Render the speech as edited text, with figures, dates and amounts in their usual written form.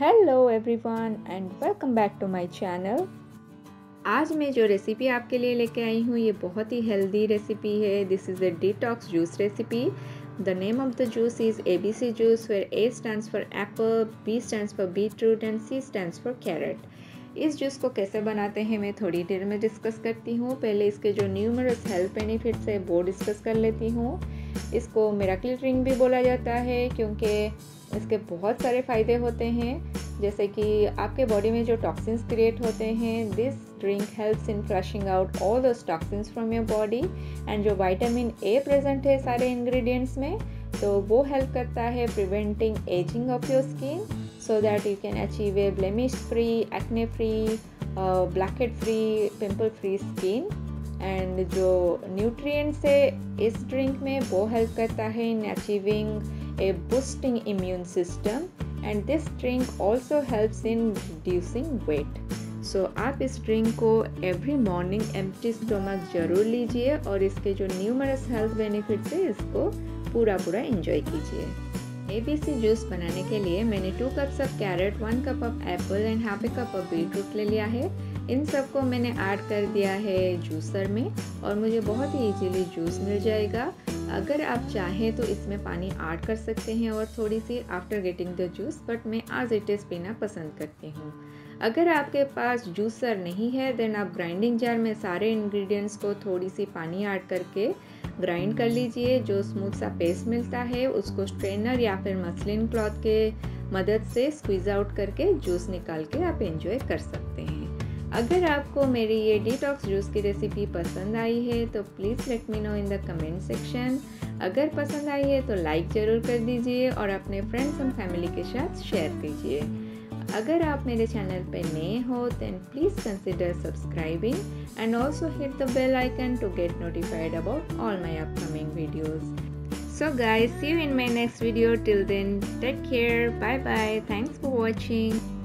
Hello everyone and welcome back to my channel. आज मैं जो रेसिपी आपके लिए लेके आई हूँ ये बहुत ही हेल्दी रेसिपी है। This is a detox juice recipe. The name of the juice is ABC juice, where A stands for apple, B stands for beetroot and C stands for carrot. इस juice को कैसे बनाते हैं मैं थोड़ी देर में discuss करती हूँ। पहले इसके जो न्यूमरस हेल्थ बेनिफिट्स है वो डिस्कस कर लेती हूँ। इसको मिरेकल ड्रिंक भी बोला जाता है क्योंकि इसके बहुत सारे फ़ायदे होते हैं, जैसे कि आपके बॉडी में जो टॉक्सिन्स क्रिएट होते हैं, this drink helps in flushing out all those toxins from your body. And जो विटामिन ए प्रेजेंट है सारे इंग्रेडिएंट्स में, तो वो हेल्प करता है preventing ageing of your skin, so that you can achieve a blemish free, acne free, blackhead free, pimple free skin. And जो nutrients है इस ड्रिंक में वो हेल्प करता है in achieving a boosting immune system. And this drink also helps in reducing weight. So आप इस drink को एवरी मॉर्निंग एम्प्टी स्टोमक जरूर लीजिए और इसके जो न्यूमरस हेल्थ बेनिफिट्स है इसको पूरा पूरा एंजॉय कीजिए। ABC जूस बनाने के लिए मैंने 2 cups of carrot, 1 cup of apple and ½ cup of beetroot ले लिया है। इन सबको मैंने ऐड कर दिया है जूसर में और मुझे बहुत ही इजीली जूस मिल जाएगा। अगर आप चाहें तो इसमें पानी ऐड कर सकते हैं और थोड़ी सी after getting the juice, but मैं एज इट इज़ पीना पसंद करती हूँ। अगर आपके पास जूसर नहीं है देन आप ग्राइंडिंग जार में सारे इंग्रेडिएंट्स को थोड़ी सी पानी ऐड करके ग्राइंड कर लीजिए। जो स्मूथ सा पेस्ट मिलता है उसको स्ट्रेनर या फिर मसलिन क्लॉथ के मदद से स्क्वीज़ आउट करके जूस निकाल के आप एंजॉय कर सकते हैं। अगर आपको मेरी ये डिटॉक्स जूस की रेसिपी पसंद आई है तो please let me know in the comment section. अगर पसंद आई है तो लाइक ज़रूर कर दीजिए और अपने फ्रेंड्स एंड फैमिली के साथ शेयर कीजिए। अगर आप मेरे चैनल पे नए हो then please consider subscribing and also hit the bell icon to get notified about all my upcoming videos. So guys, see you in my next video. Till then take care, bye bye, thanks for watching.